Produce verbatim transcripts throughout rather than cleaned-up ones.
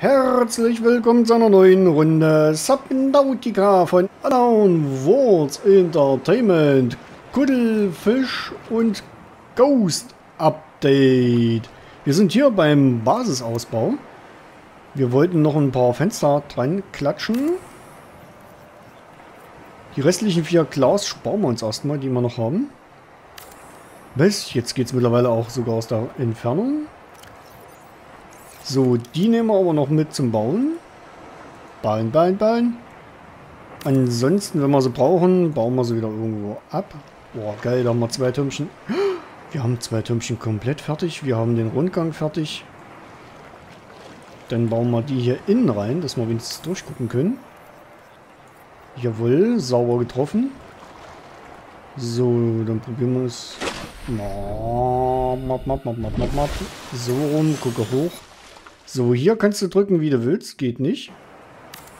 Herzlich willkommen zu einer neuen Runde Subnautica von Unknown Worlds Entertainment, Kuddelfisch und Ghost Update. Wir sind hier beim Basisausbau. Wir wollten noch ein paar Fenster dran klatschen. Die restlichen vier Glas sparen wir uns erstmal, die wir noch haben. Was? Jetzt geht es mittlerweile auch sogar aus der Entfernung. So, die nehmen wir aber noch mit zum Bauen. Bauen, bauen, bauen. Ansonsten, wenn wir sie brauchen, bauen wir sie wieder irgendwo ab. Boah, geil, da haben wir zwei Türmchen. Wir haben zwei Türmchen komplett fertig. Wir haben den Rundgang fertig. Dann bauen wir die hier innen rein, dass wir wenigstens durchgucken können. Jawohl, sauber getroffen. So, dann probieren wir es. So rum, gucke hoch. So, hier kannst du drücken, wie du willst. Geht nicht.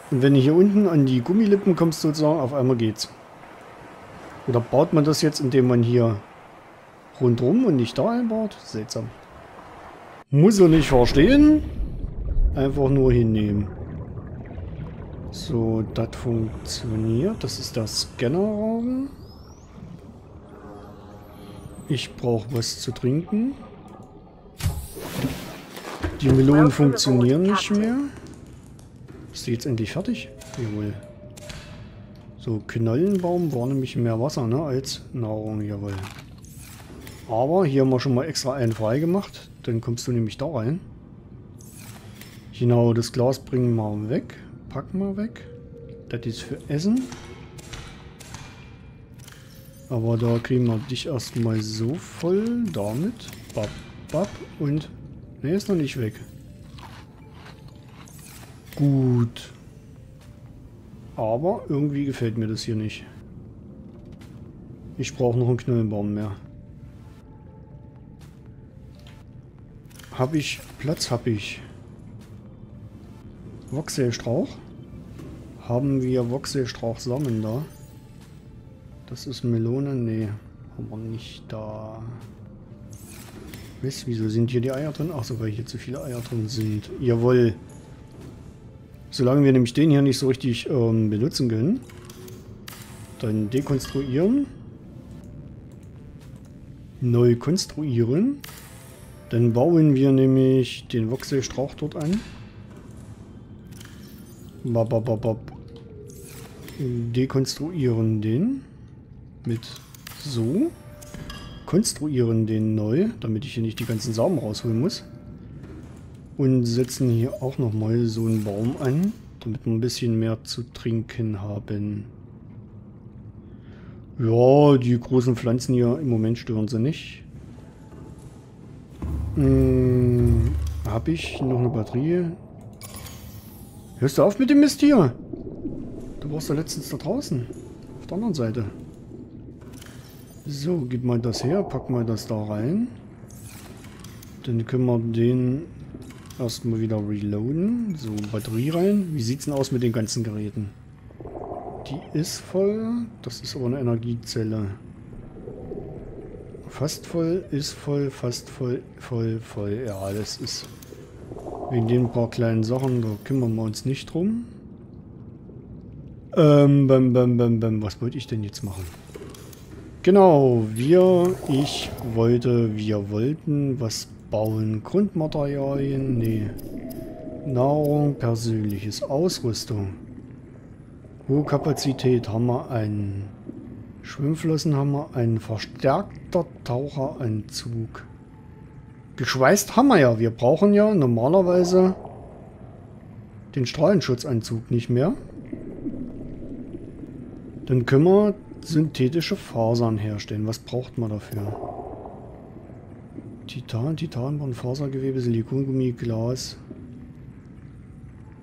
Und wenn du hier unten an die Gummilippen kommst, sozusagen, auf einmal geht's. Oder baut man das jetzt, indem man hier rundrum und nicht da einbaut? Seltsam. Muss er nicht verstehen. Einfach nur hinnehmen. So, das funktioniert. Das ist der Scannerraum. Ich brauche was zu trinken. Die Melonen funktionieren nicht mehr. Ist die jetzt endlich fertig? Jawohl. So, Knollenbaum war nämlich mehr Wasser, ne, als Nahrung. Jawohl. Aber hier haben wir schon mal extra einen frei gemacht. Dann kommst du nämlich da rein. Genau, das Glas bringen wir weg. Packen wir weg. Das ist für Essen. Aber da kriegen wir dich erstmal so voll damit. Bap, bap und... Ne, ist noch nicht weg. Gut. Aber irgendwie gefällt mir das hier nicht. Ich brauche noch einen Knollenbaum mehr. Hab ich... Platz hab ich. Wachselsstrauch. Haben wir Wachselsstrauchsamen da? Das ist Melone? Nee, haben wir nicht da. Mist, wieso sind hier die Eier drin? Achso, weil hier zu viele Eier drin sind. Jawohl. Solange wir nämlich den hier nicht so richtig ähm, benutzen können, dann dekonstruieren. Neu konstruieren. Dann bauen wir nämlich den Wachselsstrauch dort an. Babababab. Dekonstruieren den. Mit so. Konstruieren den neu, damit ich hier nicht die ganzen Samen rausholen muss. Und setzen hier auch nochmal so einen Baum an, damit wir ein bisschen mehr zu trinken haben. Ja, die großen Pflanzen hier im Moment stören sie nicht. Hm, habe ich noch eine Batterie? Hörst du auf mit dem Mist hier? Du warst ja letztens da draußen. Auf der anderen Seite. So, gib mal das her, pack mal das da rein. Dann können wir den erstmal wieder reloaden. So, Batterie rein. Wie sieht's denn aus mit den ganzen Geräten? Die ist voll. Das ist aber eine Energiezelle. Fast voll, ist voll, fast voll, voll, voll. Ja, das ist wegen den paar kleinen Sachen, da kümmern wir uns nicht drum. Ähm, bam, bam, bam, bam. Was wollte ich denn jetzt machen? Genau, wir, ich wollte, wir wollten was bauen. Grundmaterialien, nee. Nahrung, persönliches, Ausrüstung. Hohe Kapazität haben wir einen. Schwimmflossen haben wir einen. Verstärkter Taucheranzug. Geschweißt haben wir ja. Wir brauchen ja normalerweise den Strahlenschutzanzug nicht mehr. Dann können wir synthetische Fasern herstellen. Was braucht man dafür? Titan, Titanbahn, Fasergewebe, Silikongummi, Glas.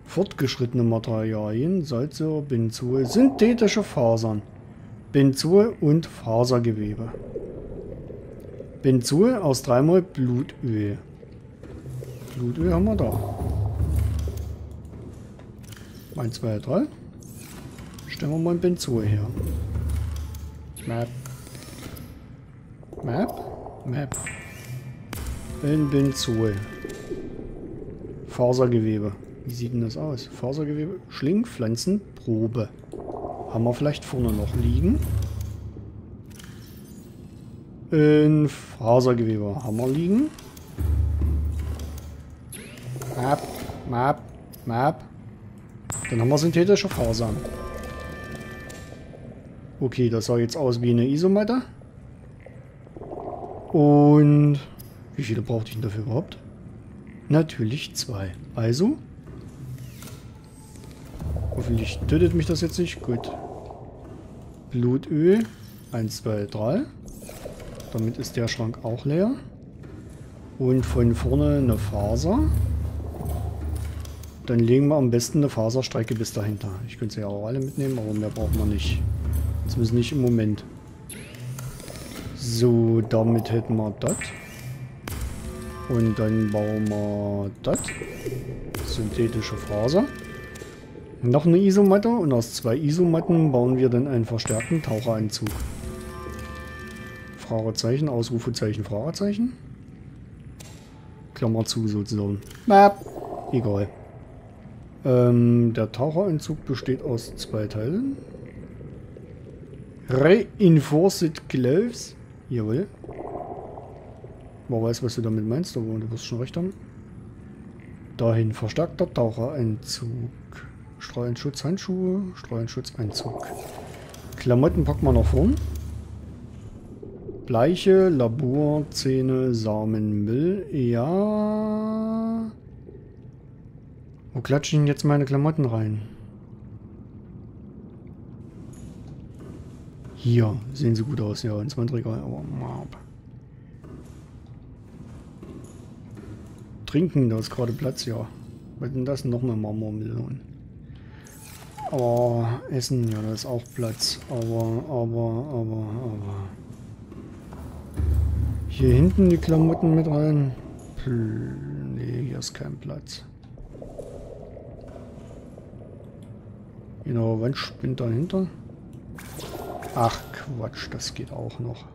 Fortgeschrittene Materialien, Salzsäure, Benzol, synthetische Fasern. Benzol und Fasergewebe. Benzol aus dreimal Blutöl. Blutöl haben wir da. eins, zwei, drei. Stellen wir mal ein Benzol her. Map. Map? Map. In Benzol. Fasergewebe. Wie sieht denn das aus? Fasergewebe, Schlingpflanzen, Probe. Haben wir vielleicht vorne noch liegen? In Fasergewebe haben wir liegen. Map, Map, Map. Dann haben wir synthetische Fasern. Okay, das sah jetzt aus wie eine Isomatte. Und wie viele brauchte ich denn dafür überhaupt? Natürlich zwei. Also. Hoffentlich tötet mich das jetzt nicht. Gut. Blutöl. eins, zwei, drei. Damit ist der Schrank auch leer. Und von vorne eine Faser. Dann legen wir am besten eine Faserstrecke bis dahinter. Ich könnte sie ja auch alle mitnehmen, aber mehr brauchen wir nicht. Zumindest nicht im Moment. So, damit hätten wir das. Und dann bauen wir das. Synthetische Faser. Noch eine Isomatte und aus zwei Isomatten bauen wir dann einen verstärkten Taucheranzug. Fragezeichen, Ausrufezeichen, Fragezeichen. Klammer zu sozusagen. Map. Egal. Ähm, der Taucheranzug besteht aus zwei Teilen. Reinforced Gloves. Jawohl. Man weiß, was du damit meinst, aber du wirst schon recht haben. Dahin verstärkter Taucheranzug. Strahlenschutz Handschuhe, Strahlenschutz Einzug. Klamotten packen wir nach vorn. Bleiche, Labor, Zähne, Samen, Müll. Ja. Wo klatschen jetzt meine Klamotten rein? Hier sehen sie gut aus, ja, ins Wandregal, aber Trinken, da ist gerade Platz, ja. Was denn das? Nochmal Marmormelonen. Aber Essen, ja, da ist auch Platz. Aber, aber, aber, aber. Hier hinten die Klamotten mit rein. Pl nee, hier ist kein Platz. Genau, Wand spinnt dahinter. Ach Quatsch, das geht auch noch.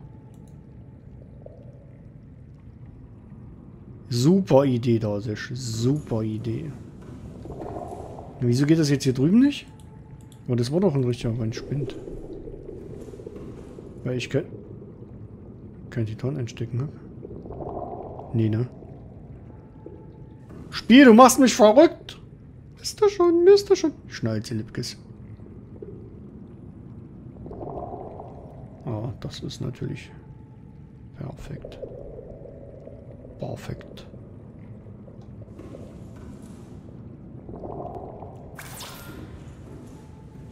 Super Idee, Dasisch. Super Idee. Wieso geht das jetzt hier drüben nicht? Aber das war doch ein richtiger Rennspind. Weil ich kein... kein Titan einstecken habe. Nee, ne? Spiel, du machst mich verrückt! Bist du schon, bist du schon. Schnauze, Lipkes. Ah, das ist natürlich perfekt. Perfekt.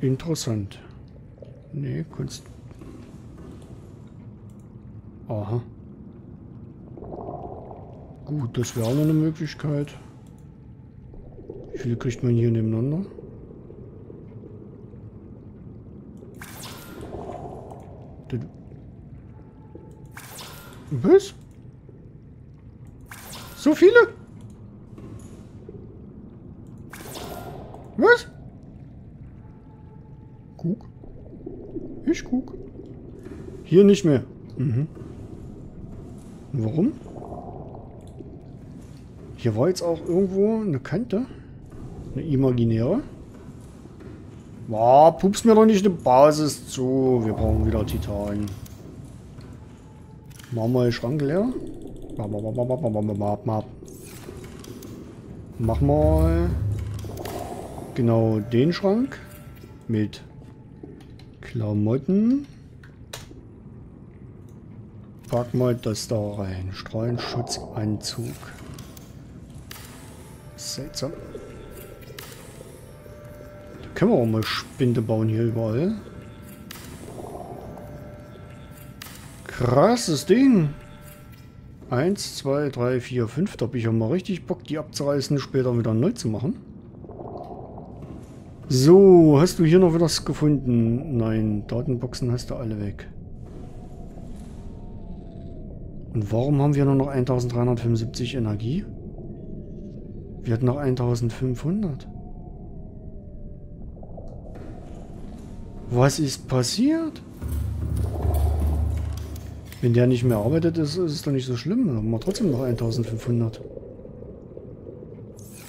Interessant. Nee, Kunst. Aha. Gut, das wäre auch noch eine Möglichkeit. Wie viele kriegt man hier nebeneinander? Was? So viele? Was? Guck. Ich guck. Hier nicht mehr. Mhm. Warum? Hier war jetzt auch irgendwo eine Kante. Eine imaginäre. Boah, pups mir doch nicht eine Basis zu. Wir brauchen wieder Titan. Machen wir den Schrank leer. Mach mal genau den Schrank mit Klamotten. Pack mal das da rein. Strahlenschutzanzug. Seltsam. Da können wir auch mal Spinde bauen hier überall. Krasses Ding. eins, zwei, drei, vier, fünf. Da habe ich ja mal richtig Bock, die abzureißen, später wieder neu zu machen. So, hast du hier noch was gefunden? Nein, Datenboxen hast du alle weg. Und warum haben wir nur noch eintausenddreihundertfünfundsiebzig Energie? Wir hatten noch eintausendfünfhundert. Was ist passiert? Wenn der nicht mehr arbeitet, ist, ist es doch nicht so schlimm. Dann haben wir trotzdem noch eintausendfünfhundert.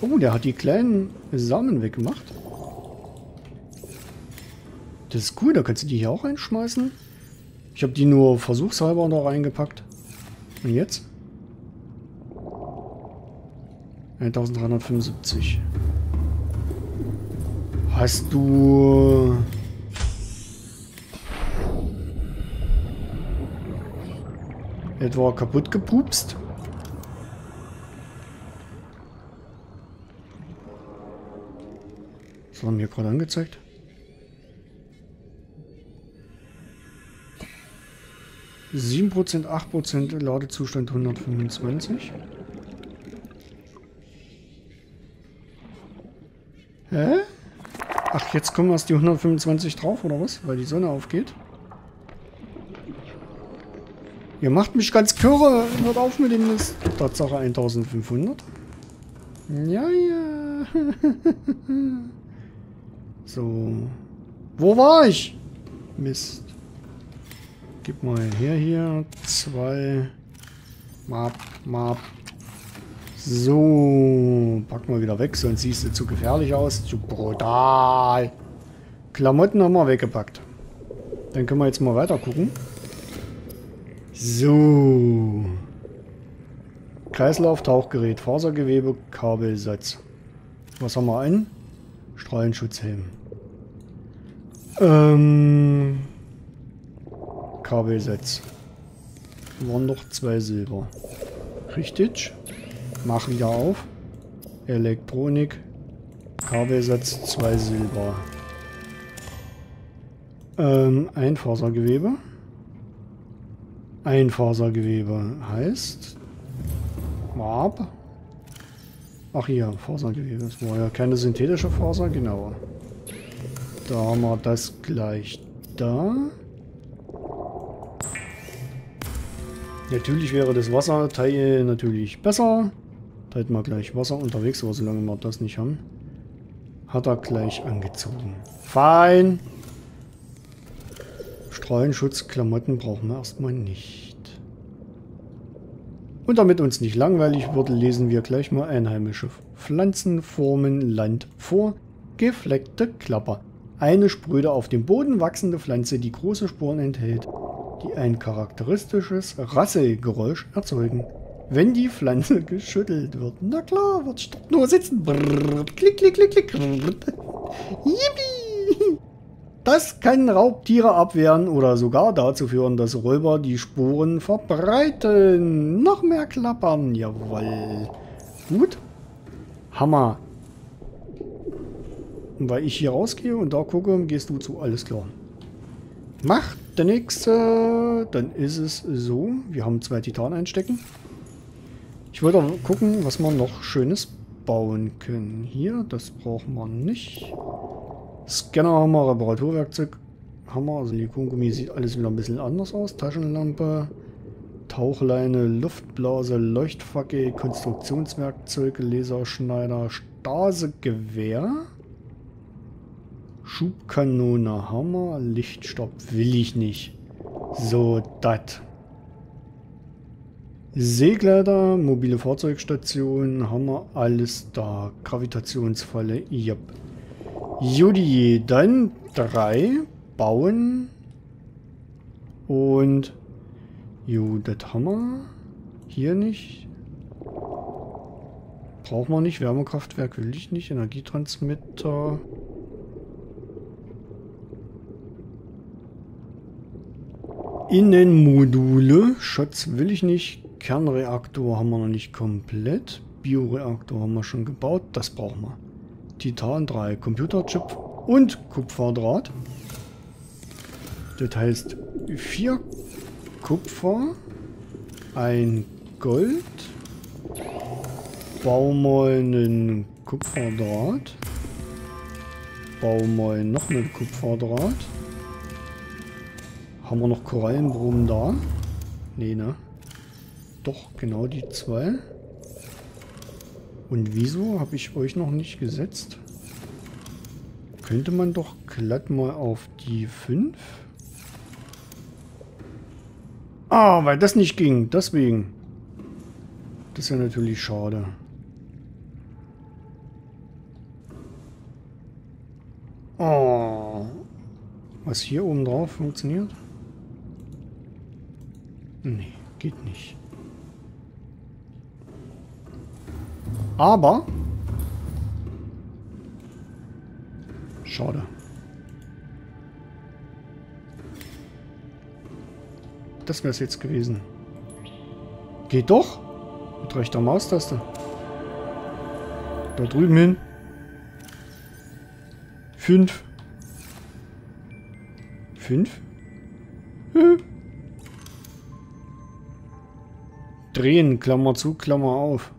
Oh, der hat die kleinen Samen weggemacht. Das ist cool, da kannst du die hier auch reinschmeißen. Ich habe die nur versuchshalber da reingepackt. Und jetzt? eintausenddreihundertfünfundsiebzig. Hast du... etwa kaputt gepupst? Das haben wir gerade angezeigt. sieben Prozent, acht Prozent, Ladezustand hundertfünfundzwanzig. Hä? Ach, jetzt kommen erst die hundertfünfundzwanzig drauf, oder was? Weil die Sonne aufgeht. Ihr macht mich ganz kirre. Hört auf mit dem Mist. Tatsache eintausendfünfhundert. Ja, ja. So. Wo war ich? Mist. Gib mal her hier. Zwei. Map, map. So. Pack mal wieder weg, sonst siehst du zu gefährlich aus. Zu brutal. Klamotten haben wir weggepackt. Dann können wir jetzt mal weiter gucken. So. Kreislauf, Tauchgerät, Fasergewebe, Kabelsatz. Was haben wir an? Strahlenschutzhelm. Ähm... Kabelsatz. Waren noch zwei Silber. Richtig. Mach wieder auf. Elektronik. Kabelsatz, zwei Silber. Ähm, Einfasergewebe. Einfasergewebe heißt... Warp. Ach hier, Fasergewebe. Das war ja keine synthetische Faser, genau. Da haben wir das gleich da. Natürlich wäre das Wasserteil natürlich besser. Teilt mal gleich Wasser unterwegs, aber solange wir das nicht haben, hat er gleich angezogen. Fein! Strahlenschutzklamotten brauchen wir erstmal nicht. Und damit uns nicht langweilig wird, lesen wir gleich mal einheimische Pflanzen, Formen, Land vor. Gefleckte Klapper. Eine spröde auf dem Boden wachsende Pflanze, die große Sporen enthält, die ein charakteristisches Rasselgeräusch erzeugen, wenn die Pflanze geschüttelt wird. Na klar, wird dort nur sitzen. Brrr, klick, klick, klick, klick. Yippie! Das kann Raubtiere abwehren oder sogar dazu führen, dass Räuber die Sporen verbreiten. Noch mehr klappern. Jawohl. Gut. Hammer. Und weil ich hier rausgehe und da gucke, gehst du zu. Alles klar. Macht der nächste. Dann ist es so. Wir haben zwei Titan einstecken. Ich wollte auch gucken, was wir noch Schönes bauen können. Hier, das braucht man nicht. Scanner haben wir, Reparaturwerkzeug haben wir, Silikongummi sieht alles wieder ein bisschen anders aus, Taschenlampe, Tauchleine, Luftblase, Leuchtfackel, Konstruktionswerkzeug, Laserschneider, Stasegewehr, Schubkanone, Hammer, Lichtstopp will ich nicht. So, dat. Seegleiter, mobile Fahrzeugstation, haben wir alles da, Gravitationsfalle, yep. Judy, dann drei bauen und jo, das haben wir hier nicht. Braucht man nicht. Wärmekraftwerk will ich nicht. Energietransmitter. Innenmodule. Schutz will ich nicht. Kernreaktor haben wir noch nicht komplett. Bioreaktor haben wir schon gebaut. Das brauchen wir. Titan drei, Computerchip und Kupferdraht. Das heißt vier Kupfer, ein Gold. Bau mal einen Kupferdraht. Bau mal noch einen Kupferdraht. Haben wir noch Korallenbrunnen da? Nee, ne? Doch, genau die zwei. Und wieso habe ich euch noch nicht gesetzt? Könnte man doch glatt mal auf die fünf. Ah, weil das nicht ging. Deswegen. Das ist ja natürlich schade. Oh. Was hier oben drauf funktioniert? Nee, geht nicht. Aber... Schade. Das wäre es jetzt gewesen. Geht doch. Mit rechter Maustaste. Da drüben hin. Fünf. Fünf? Hm. Drehen, Klammer zu, Klammer auf.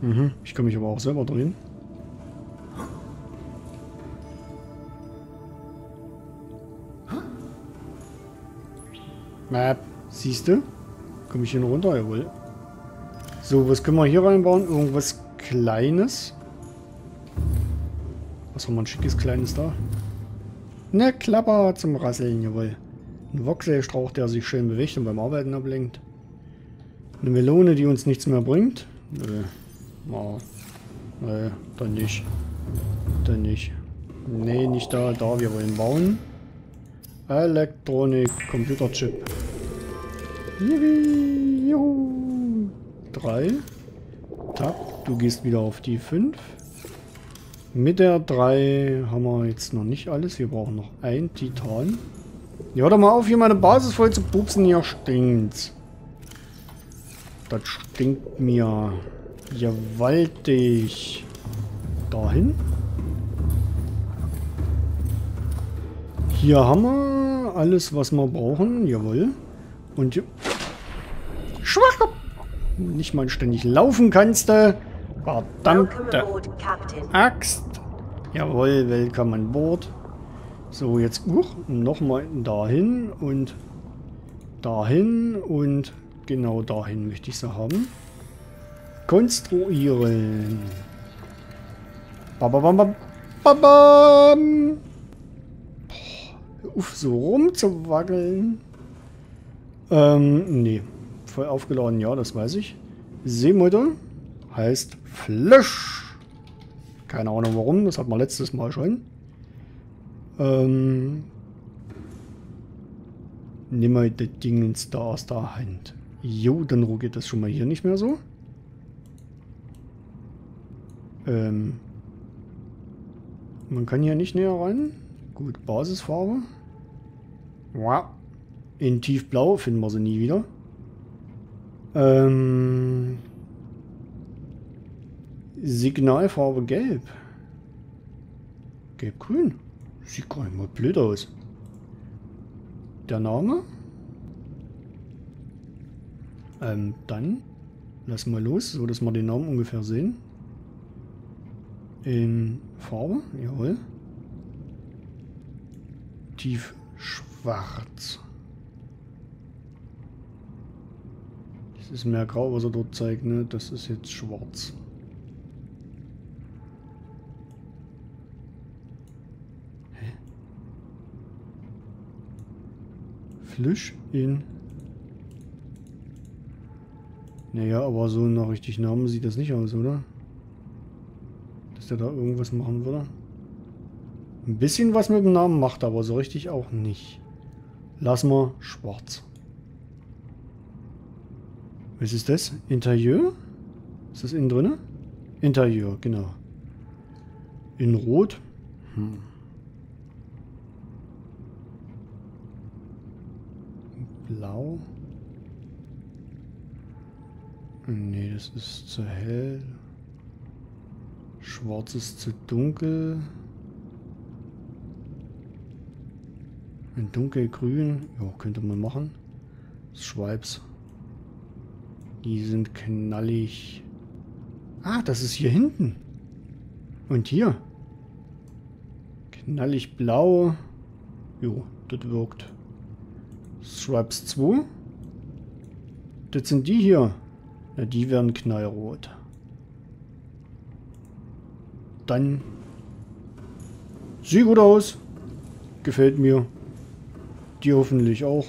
Mhm. Ich kann mich aber auch selber drehen. Map. Siehst du? Komme ich hier noch runter? Jawohl. So, was können wir hier reinbauen? Irgendwas Kleines. Was haben wir ein schickes Kleines da? Ne, Klapper zum Rasseln, jawohl. Ein Voxelstrauch, der sich schön bewegt und beim Arbeiten ablenkt. Eine Melone, die uns nichts mehr bringt. Nö. Oh. Nö, dann nicht. Dann nicht. Ne, nicht da. Da, wir wollen bauen. Elektronik, Computerchip. Juhu, juhu. drei. Tap, du gehst wieder auf die fünf. Mit der drei haben wir jetzt noch nicht alles. Wir brauchen noch ein Titan. Ja, hör doch mal auf, hier meine Basis voll zu pupsen. Hier stinkt's. Das stinkt mir gewaltig. Dahin. Hier haben wir alles, was wir brauchen. Jawohl. Und hier... Schwach! Nicht mal ständig laufen kannst du. Verdammte Axt. Jawohl, willkommen an Bord. So, jetzt uh, nochmal dahin und dahin und genau dahin möchte ich sie haben. Konstruieren. Bababam, babam. Boah, uff, so rumzuwackeln. Ähm, nee. Voll aufgeladen, ja, das weiß ich. Seemutter. Heißt Flash. Keine Ahnung warum, das hatten wir letztes Mal schon. Ähm. Nehmen wir das Dingens da aus der Hand. Jo, dann ruckelt das schon mal hier nicht mehr so. Ähm. Man kann hier nicht näher rein. Gut, Basisfarbe. In tiefblau finden wir sie nie wieder. Ähm. Signalfarbe gelb. Gelb-grün. Sieht gar nicht mal blöd aus. Der Name? Ähm, dann lass mal los, so dass wir den Namen ungefähr sehen. In Farbe, jawohl. Tief schwarz. Das ist mehr grau, was er dort zeigt, ne? Das ist jetzt schwarz. Flüsch in. Naja, aber so nach richtig Namen sieht das nicht aus, oder? Dass der da irgendwas machen würde. Ein bisschen was mit dem Namen macht, aber so richtig auch nicht. Lass mal schwarz. Was ist das? Interieur? Ist das innen drin? Interieur, genau. In Rot. Hm. Blau. Nee, das ist zu hell. Schwarz ist zu dunkel. Ein dunkelgrün. Ja, könnte man machen. Das Schweips. Die sind knallig. Ah, das ist hier hinten. Und hier. Knallig blau. Jo, das wirkt. Stripes zwei. Das sind die hier. Ja, die werden knallrot. Dann. Sieht gut aus. Gefällt mir. Die hoffentlich auch.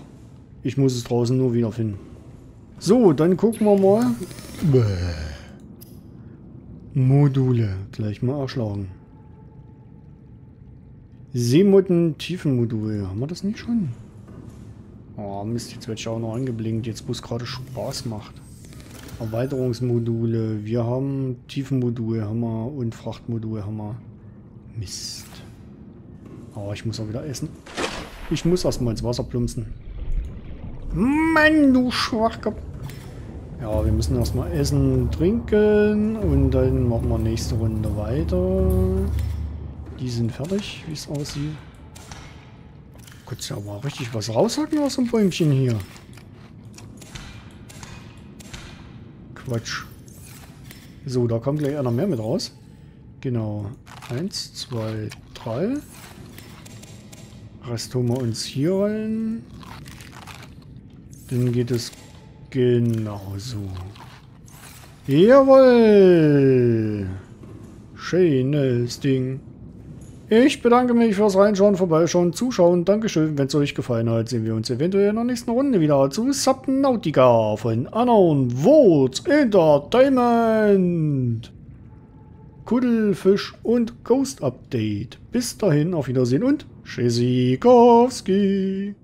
Ich muss es draußen nur wiederfinden. So, dann gucken wir mal. Bäh. Module. Gleich mal erschlagen. Seemotten-Tiefenmodul. Haben wir das nicht schon? Oh Mist, jetzt werde ich auch noch angeblinkt, jetzt wo es gerade Spaß macht. Erweiterungsmodule. Wir haben Tiefenmodul, haben wir, und Frachtmodul haben wir. Mist. Aber ich muss auch wieder essen. Ich muss erstmal ins Wasser plumpsen. Mann, du Schwachkopf. Ja, wir müssen erstmal essen, trinken und dann machen wir nächste Runde weiter. Die sind fertig, wie es aussieht. Kannst du aber richtig was raushacken aus dem Bäumchen hier. Quatsch. So, da kommt gleich einer mehr mit raus. Genau. Eins, zwei, drei. Rest holen wir uns hier rein. Dann geht es genau so. Jawohl! Schönes Ding. Ich bedanke mich fürs Reinschauen, Vorbeischauen, Zuschauen. Dankeschön, wenn es euch gefallen hat, sehen wir uns eventuell in der nächsten Runde wieder zu Subnautica von Unknown Worlds Entertainment. Kuddelfisch und Ghost Update. Bis dahin, auf Wiedersehen und Tschüssikowski.